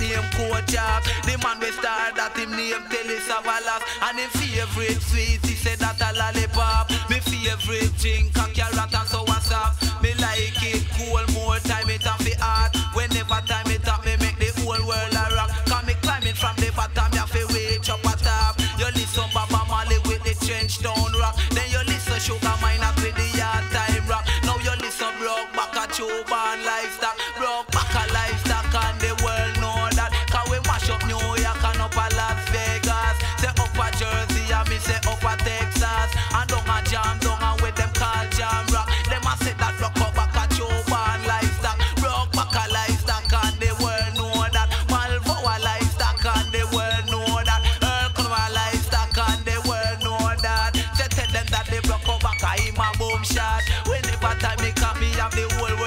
name Kojak. The man we star that him name Telly Savalas. And his favorite sweet, he said that a lollipop. My favorite drink a carrot and so what's up. Me like it cool, more time it off the heart. Whenever time it up, me make the whole world a rock. Cause me climbing from the bottom, you have to reach up at top. You listen Baba Marley with the trench down rock. Then you listen Sugar Miners with the yard time rock. Now you listen Brock back at your barn livestock. Brock back a livestock and the world know that. Cause we mash up New York and up a Las Vegas. Say up a Jersey and me say up a Texas. And down a jam down and with them call jam rock. Them a set that rock up back at your barn livestock. Brock back a livestock and the world know that. Malvo a livestock and the world know that. Urkel a livestock and the world know that. Say tell them that they broke up back a him a boom shot. Whenever time me come me have the whole world.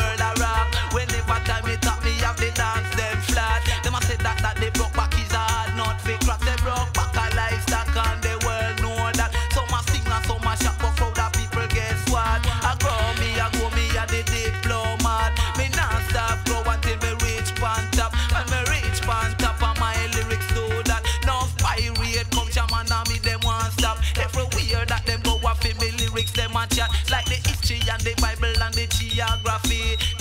Like the history and the Bible and the geography.